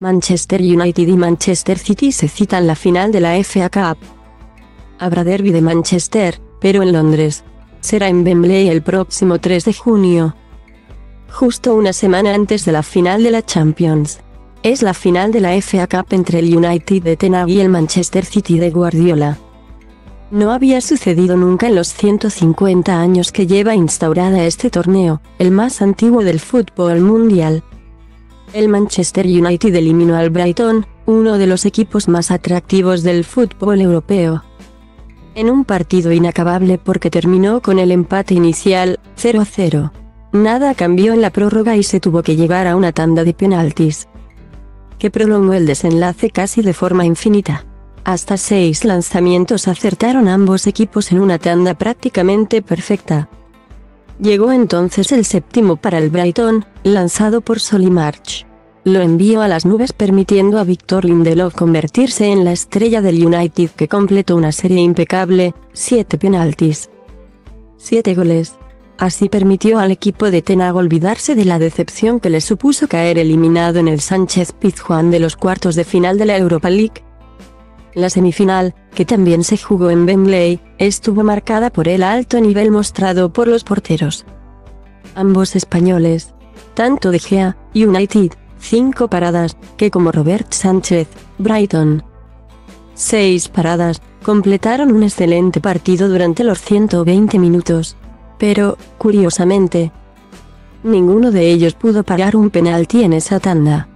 Manchester United y Manchester City se citan la final de la FA Cup. Habrá derbi de Manchester, pero en Londres. Será en Wembley el próximo 3 de junio. Justo una semana antes de la final de la Champions. Es la final de la FA Cup entre el United de Ten Hag y el Manchester City de Guardiola. No había sucedido nunca en los 150 años que lleva instaurada este torneo, el más antiguo del fútbol mundial. El Manchester United eliminó al Brighton, uno de los equipos más atractivos del fútbol europeo. En un partido inacabable porque terminó con el empate inicial, 0-0. Nada cambió en la prórroga y se tuvo que llegar a una tanda de penaltis, que prolongó el desenlace casi de forma infinita. Hasta 6 lanzamientos acertaron ambos equipos en una tanda prácticamente perfecta. Llegó entonces el séptimo para el Brighton, lanzado por Solly March. Lo envió a las nubes permitiendo a Víctor Lindelof convertirse en la estrella del United, que completó una serie impecable, 7 penaltis, 7 goles. Así permitió al equipo de Ten Hag olvidarse de la decepción que le supuso caer eliminado en el Sánchez Pizjuán de los cuartos de final de la Europa League. La semifinal, que también se jugó en Wembley, estuvo marcada por el alto nivel mostrado por los porteros. Ambos españoles, tanto De Gea, United, 5 paradas, que como Robert Sánchez, Brighton, 6 paradas, completaron un excelente partido durante los 120 minutos. Pero, curiosamente, ninguno de ellos pudo parar un penalti en esa tanda.